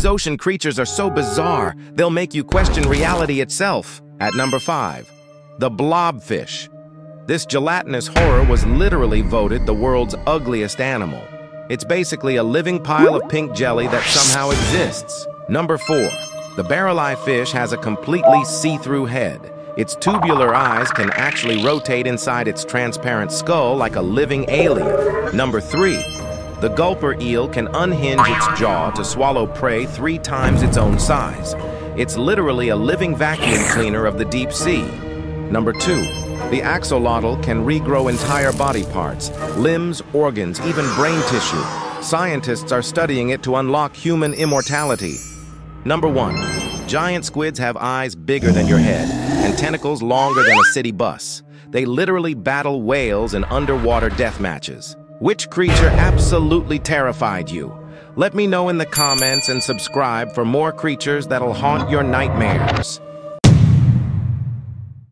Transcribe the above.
These ocean creatures are so bizarre, they'll make you question reality itself. At number 5, the blobfish. This gelatinous horror was literally voted the world's ugliest animal. It's basically a living pile of pink jelly that somehow exists. Number 4, the barrel-eye fish has a completely see-through head. Its tubular eyes can actually rotate inside its transparent skull like a living alien. Number 3, the gulper eel can unhinge its jaw to swallow prey 3 times its own size. It's literally a living vacuum cleaner of the deep sea. Number 2, the axolotl can regrow entire body parts, limbs, organs, even brain tissue. Scientists are studying it to unlock human immortality. Number 1, giant squids have eyes bigger than your head and tentacles longer than a city bus. They literally battle whales in underwater death matches. Which creature absolutely terrified you? Let me know in the comments and subscribe for more creatures that'll haunt your nightmares.